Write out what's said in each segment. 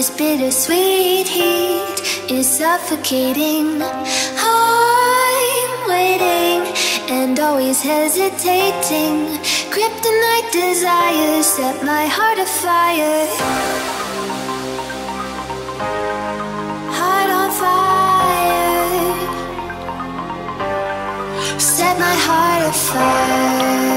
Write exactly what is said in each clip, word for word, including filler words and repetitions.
This bittersweet heat is suffocating. I'm waiting and always hesitating. Kryptonite desires set my heart afire. Heart on fire. Set my heart afire.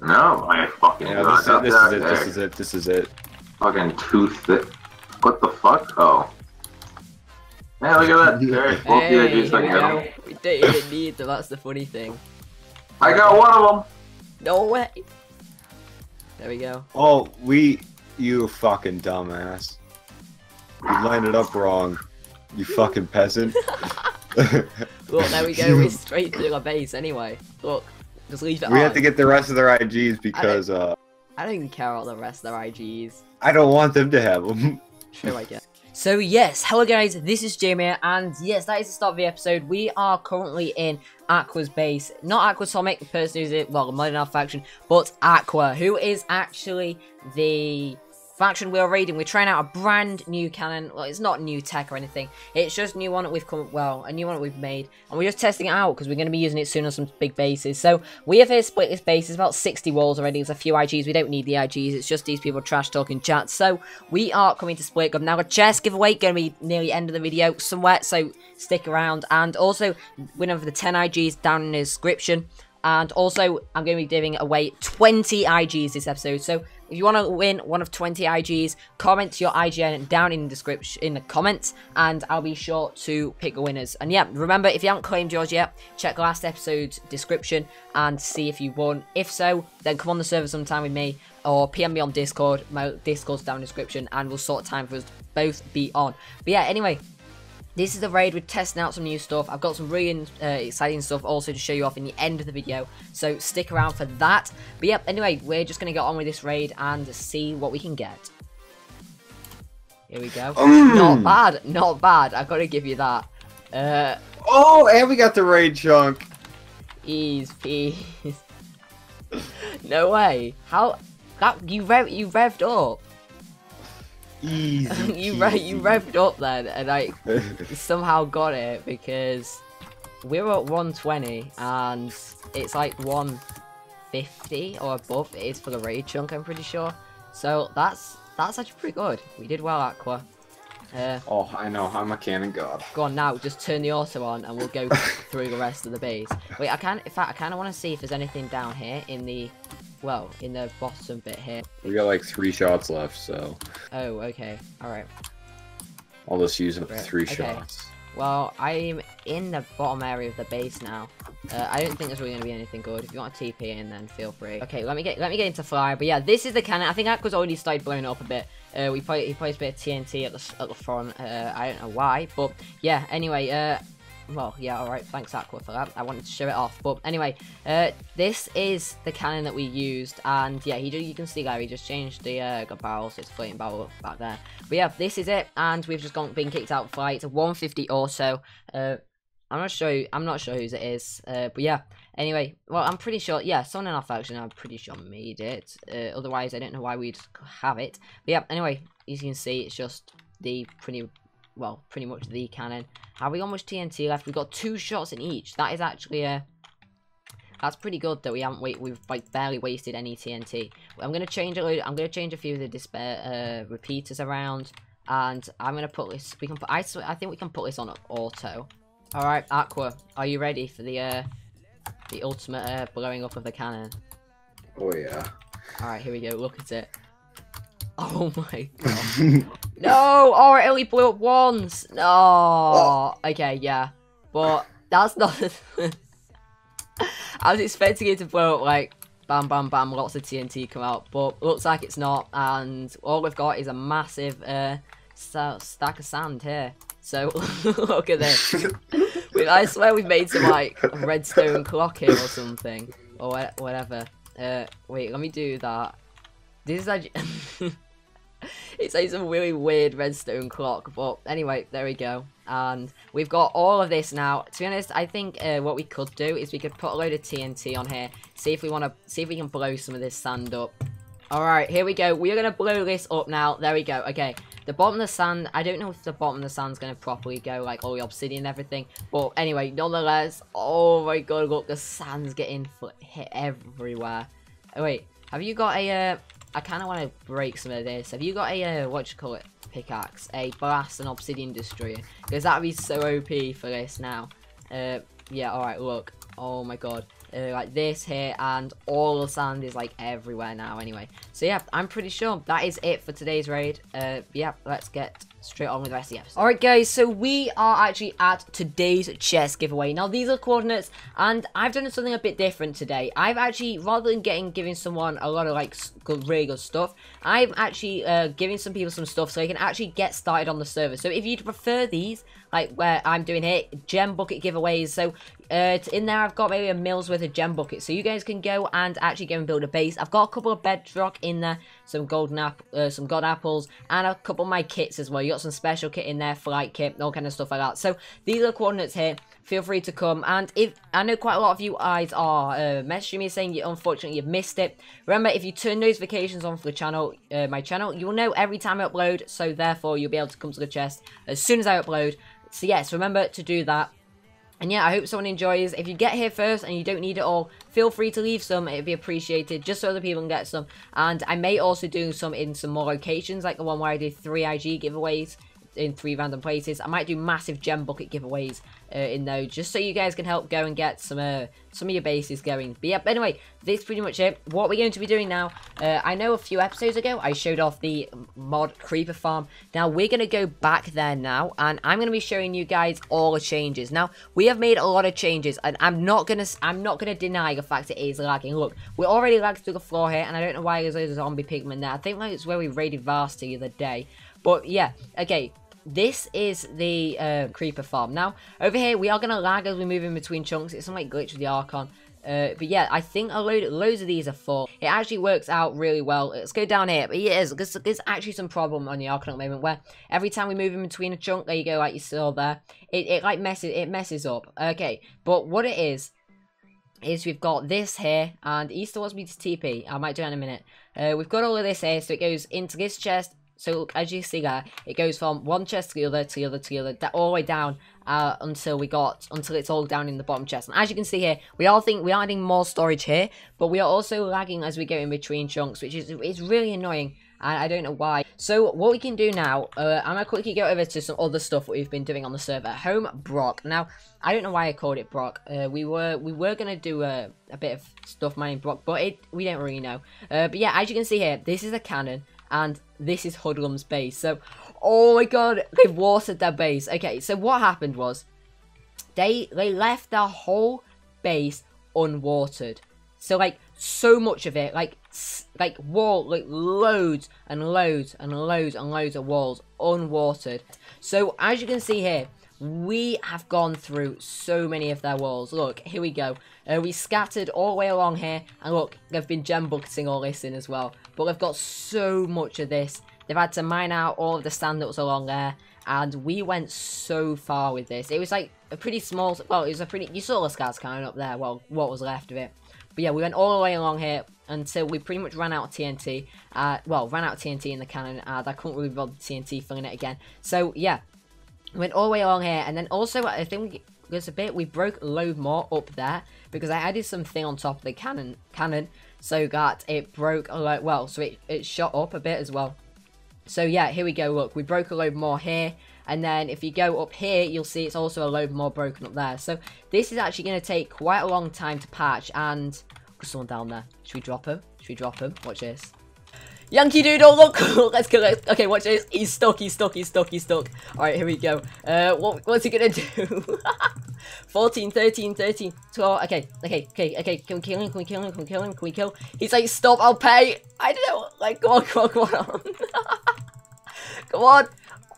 No, I fucking yeah, this, is, this, is it, this is it, this is it, fucking too thick. What the fuck? Oh. Hey, look at that. Very hey, yeah, no, we didn't even need them, that's the funny thing. I got one of them! No way! There we go. Oh, we... You fucking dumbass. You lined it up wrong. You fucking peasant. Look, there we go, we're straight through our base anyway. Look. Just leave that we on. Have to get the rest of their I Gs because I uh I don't care about the rest of their I Gs. I don't want them to have them. Sure I guess. So yes, hello guys, this is Jamie, and yes, that is the start of the episode. We are currently in Aqua's base. Not Aqua Tomic, the person who's it, well, the Modern Alpha faction, but Aqua, who is actually the faction we're raiding. We're trying out a brand new cannon. Well, it's not new tech or anything. It's just new one that we've come, well, a new one that we've made. And we're just testing it out because we're going to be using it soon on some big bases. So we have here split this base. It's about sixty walls already. There's a few I Gs. We don't need the I Gs. It's just these people trash talking chat. So we are coming to split. Got now a chest giveaway. Going to be near the end of the video somewhere. So stick around. And also, winner of the ten I Gs down in the description. And also, I'm going to be giving away twenty I Gs this episode. So if you want to win one of twenty I Gs, comment your I G N down in the description, in the comments, and I'll be sure to pick the winners. And yeah, remember, if you haven't claimed yours yet, check last episode's description and see if you won. If so, then come on the server sometime with me or P M me on Discord. My Discord's down in the description, and we'll sort time for us to both be on. But yeah, anyway. This is the raid, we're testing out some new stuff. I've got some really uh, exciting stuff also to show you off in the end of the video, so stick around for that. But yep, anyway, we're just going to get on with this raid and see what we can get. Here we go. Mm. Not bad, not bad, I've got to give you that. Uh, oh, and we got the raid chunk. Ease, peas. No way. How? That, you, rev, you revved up. Easy, you re you revved up then, and I somehow got it because we're at one twenty and it's like one fifty or above it is for the raid chunk, I'm pretty sure. So that's that's actually pretty good. We did well, Aqua. Uh, oh, I know. I'm a cannon god. Go on now. Just turn the auto on, and we'll go through the rest of the base. Wait, I can't. In fact, I kind of want to see if there's anything down here in the. Well, in the bottom bit here. We got like three shots left, so. Oh, okay. Alright. I'll just use up three okay. shots. Well, I'm in the bottom area of the base now. Uh, I don't think there's really going to be anything good. If you want to T P in, then feel free. Okay, let me get let me get into fire. But yeah, this is the cannon. I think Aqua's already started blowing it up a bit. Uh, we play, he plays a bit of T N T at the, at the front. Uh, I don't know why, but yeah, anyway. Uh, Well, yeah, alright, thanks Aqua for that. I wanted to show it off, but anyway, uh, this is the cannon that we used, and yeah, he do, you can see there, he just changed the, uh, the barrel, so it's a floating barrel up back there. But yeah, this is it, and we've just gone, been kicked out for like, it's a one fifty auto. Uh, I'm not sure, who, I'm not sure whose it is, uh, but yeah, anyway, well, I'm pretty sure, yeah, someone in our faction, I'm pretty sure made it, uh, otherwise I don't know why we'd have it. But yeah, anyway, as you can see, it's just the pretty... Well, pretty much the cannon. Have we got much T N T left? We've got two shots in each. That is actually a... That's pretty good that we haven't wait. We've like barely wasted any T N T. I'm gonna change a load. I'm gonna change a few of the despair uh, repeaters around, and I'm gonna put this. We can put. I I think we can put this on auto. All right, Aqua, are you ready for the uh, the ultimate uh, blowing up of the cannon? Oh yeah. All right, here we go. Look at it. Oh my god. No! Oh, it only blew up once! No! Oh. Okay, yeah. But that's not... I was expecting it to blow up, like, bam, bam, bam, lots of T N T come out. But looks like it's not, and all we've got is a massive uh, st stack of sand here. So, look at this. I swear we've made some, like, redstone clock here or something. Or whatever. Uh, wait, let me do that. This is actually... It's like some really weird redstone clock, but anyway, there we go. And we've got all of this now. To be honest, I think uh, what we could do is we could put a load of T N T on here, see if we want to, see if we can blow some of this sand up. Alright, here we go. We are going to blow this up now. There we go. Okay, the bottom of the sand, I don't know if the bottom of the sand's going to properly go, like, all the obsidian and everything. But anyway, nonetheless, oh my god, look, the sand's getting hit everywhere. Oh, wait, have you got a, uh, I kind of want to break some of this. Have you got a, uh, what do you call it, pickaxe? A blast and obsidian destroyer? Because that would be so O P for this now. Uh, yeah, alright, look. Oh my god. Uh, like this here, and all the sand is like everywhere now anyway. So yeah, I'm pretty sure that is it for today's raid. Uh, yeah, let's get straight on with the rest of the episode. Alright guys, so we are actually at today's chest giveaway. Now these are coordinates, and I've done something a bit different today. I've actually, rather than getting giving someone a lot of like good, really good stuff, I'm actually uh, giving some people some stuff so they can actually get started on the server. So if you'd prefer these, like where I'm doing here, gem bucket giveaways. So uh, in there I've got maybe a mill's worth of gem buckets. So you guys can go and actually go and build a base. I've got a couple of bedrock in there, some golden app, uh, some god apples, and a couple of my kits as well. You got some special kit in there, flight kit, all kind of stuff like that. So these are the coordinates here. Feel free to come, and if I know quite a lot of you guys are uh, messaging me saying you unfortunately you've missed it. Remember, if you turn notifications on for the channel, uh, my channel, you'll know every time I upload. So therefore, you'll be able to come to the chest as soon as I upload. So yes, remember to do that. And yeah, I hope someone enjoys. If you get here first and you don't need it all, feel free to leave some. It'd be appreciated, just so other people can get some. And I may also do some in some more locations, like the one where I did three I G giveaways in three random places. I might do massive gem bucket giveaways uh, in those, just so you guys can help go and get some uh, some of your bases going. But yeah, anyway, this is pretty much it. What we're going to be doing now, uh, I know a few episodes ago I showed off the mod creeper farm. Now we're going to go back there now, and I'm going to be showing you guys all the changes. Now we have made a lot of changes, and I'm not going to I'm not going to deny the fact it is lagging. Look, we're already lagged through the floor here, and I don't know why there's a zombie pigman there. I think like it's where we raided Varsity the other day. But yeah, okay. This is the uh, creeper farm. Now, over here, we are going to lag as we move in between chunks. It's some like glitch with the Archon. Uh, but yeah, I think a load, loads of these are full. It actually works out really well. Let's go down here. But yeah, there's, there's actually some problem on the Archon at the moment where every time we move in between a chunk, there you go, like you saw there, it, it like messes, it messes up. Okay, but what it is, is we've got this here, and Easter wants me to T P. I might do that in a minute. Uh, we've got all of this here, so it goes into this chest. So look, as you see there, it goes from one chest to the other, to the other, to the other, all the way down uh, until we got, until it's all down in the bottom chest. And as you can see here, we all think we are adding more storage here, but we are also lagging as we go in between chunks, which is it's really annoying. And I don't know why. So what we can do now, uh, I'm going to quickly go over to some other stuff that we've been doing on the server. Home Brock. Now, I don't know why I called it Brock. Uh, we were we were going to do a, a bit of stuff mining Brock, but it we don't really know. Uh, but yeah, as you can see here, this is a cannon. And this is Hoodlum's base. So, oh my god, they've watered their base. Okay, so what happened was, they they left their whole base unwatered. So, like, so much of it, like, like wall, like, loads and loads and loads and loads of walls unwatered. So, as you can see here, we have gone through so many of their walls. Look, here we go. Uh, we scattered all the way along here. And look, they've been gem bucketing all this in as well. But they've got so much of this. They've had to mine out all of the sand that was along there. And we went so far with this. It was like a pretty small... Well, it was a pretty... You saw the scars kind of up there. Well, what was left of it. But yeah, we went all the way along here until we pretty much ran out of T N T. Uh, well, ran out of T N T in the cannon. And I couldn't really bother T N T filling it again. So, yeah. Went all the way along here, and then also I think we, there's a bit we broke a load more up there because I added something on top of the cannon, cannon, so that it broke a lot. Well, so it it shot up a bit as well. So yeah, here we go. Look, we broke a load more here, and then if you go up here, you'll see it's also a load more broken up there. So this is actually going to take quite a long time to patch. And someone down there. Should we drop him? Should we drop him? Watch this. Yankee Doodle, look, let's go, let's, okay, watch this, he's stuck, he's stuck, he's stuck, he's stuck, alright, here we go, uh, what, what's he gonna do, fourteen, thirteen, thirteen, twelve, okay, okay, okay, okay, can we kill him, can we kill him, can we kill him, can we kill him? He's like, stop, I'll pay, I don't know, like, come on, come on, come on, come on,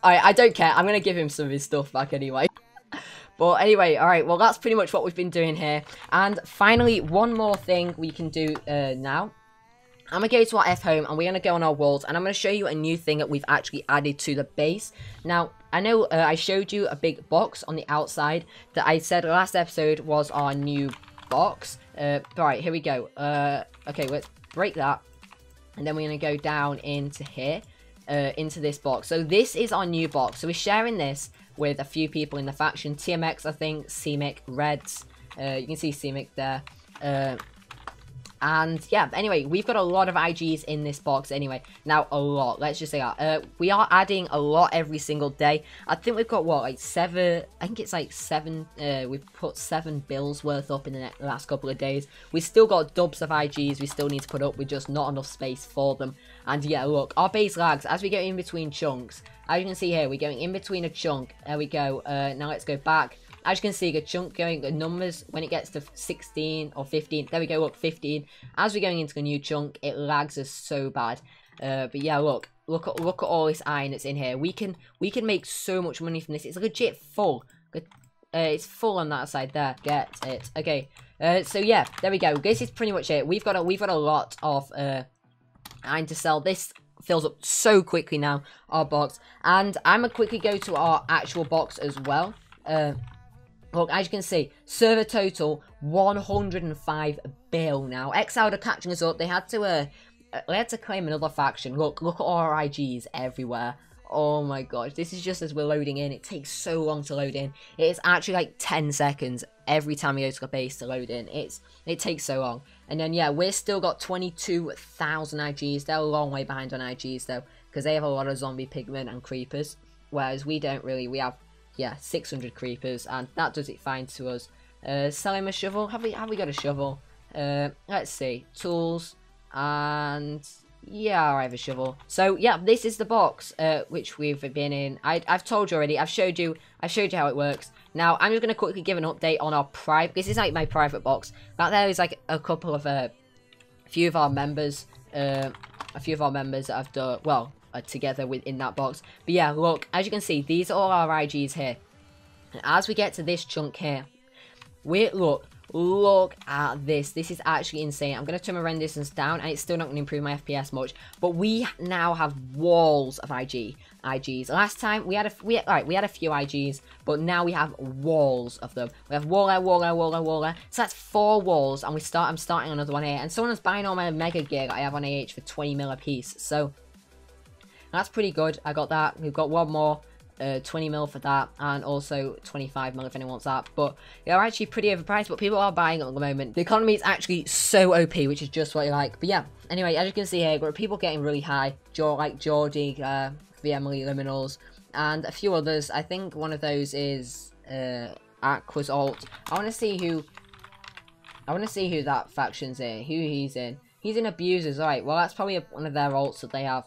alright, I don't care, I'm gonna give him some of his stuff back anyway. But anyway, alright, well that's pretty much what we've been doing here, and finally, one more thing we can do, uh, now. I'm going to go to our F home, and we're going to go on our world, and I'm going to show you a new thing that we've actually added to the base. Now, I know uh, I showed you a big box on the outside that I said last episode was our new box. Uh, right, here we go. Uh, okay, let's break that, and then we're going to go down into here, uh, into this box. So this is our new box. So we're sharing this with a few people in the faction. T M X, I think, C M I C, Reds. Uh, you can see C M I C there. Uh... And yeah, anyway, we've got a lot of I Gs in this box anyway. Now, a lot. Let's just say that. Uh, we are adding a lot every single day. I think we've got, what, like seven... I think it's like seven... Uh, we've put seven bills worth up in the next, last couple of days. We've still got dubs of I Gs we still need to put up with, just not enough space for them. And yeah, look, our base lags. As we go in between chunks, as you can see here, we're going in between a chunk. There we go. Uh, now let's go back. As you can see, a chunk going, the numbers, when it gets to sixteen or fifteen, there we go, look, fifteen. As we're going into a new chunk, it lags us so bad. Uh, but yeah, look, look at, look at all this iron that's in here. We can we can make so much money from this. It's legit full. Uh, it's full on that side there. Get it. Okay. Uh, so yeah, there we go. This is pretty much it. We've got a, we've got a lot of uh, iron to sell. This fills up so quickly now, our box. And I'm going to quickly go to our actual box as well. Uh, Look, as you can see, server total, one hundred and five bill now. Exile are catching us up. They had to uh, they had to claim another faction. Look, look at our I Gs everywhere. Oh my gosh, this is just as we're loading in. It takes so long to load in. It is actually like ten seconds every time we go to the base to load in. It's It takes so long. And then, yeah, we've still got twenty-two thousand I Gs. They're a long way behind on I Gs, though, because they have a lot of zombie pigmen and creepers, whereas we don't really. We have... Yeah, six hundred creepers, and that does it fine to us. Uh, selling a shovel. Have we have we got a shovel? Uh, let's see. Tools. And yeah, I have a shovel. So yeah, this is the box uh, which we've been in. I, I've told you already. I've showed you. I've showed you how it works. Now I'm just gonna quickly give an update on our private. This is like my private box. Back there is like a couple of uh, a few of our members. Uh, a few of our members that I've done well. Together within that box. But yeah, look, as you can see, these are all our I Gs here, and as we get to this chunk here, we look look at this. This is actually insane. I'm going to turn my render distance down, and it's still not going to improve my F P S much, but we now have walls of I G I Gs. Last time we had a we, all right, we had a few I Gs, but now we have walls of them. We have wall there, wall there, wall there, wall there. So that's four walls, and we start I'm starting another one here, and someone's buying all my mega gear that I have on A H for twenty mil a piece. So that's pretty good. I got that. We've got one more, uh, twenty mil for that, and also twenty-five mil if anyone wants that. But they're actually pretty overpriced, but people are buying at the moment. The economy is actually so O P, which is just what you like. But yeah, anyway, as you can see here, we've got people getting really high, like Geordie, uh, V M L E Liminals, and a few others. I think one of those is uh, Aqua's alt. I want to see who. I want to see who that faction's in. Who he's in? He's in Abusers, right? Well, that's probably one of their alts that they have.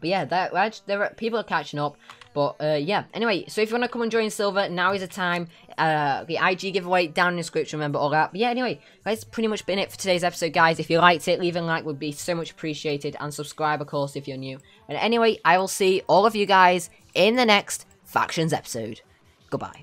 But yeah, they're, they're, people are catching up. But uh, yeah, anyway, so if you want to come and join Silver, now is the time. Uh, the I G giveaway down in the description, remember all that. But yeah, anyway, that's pretty much been it for today's episode, guys. If you liked it, leaving a like would be so much appreciated. And subscribe, of course, if you're new. And anyway, I will see all of you guys in the next Factions episode. Goodbye.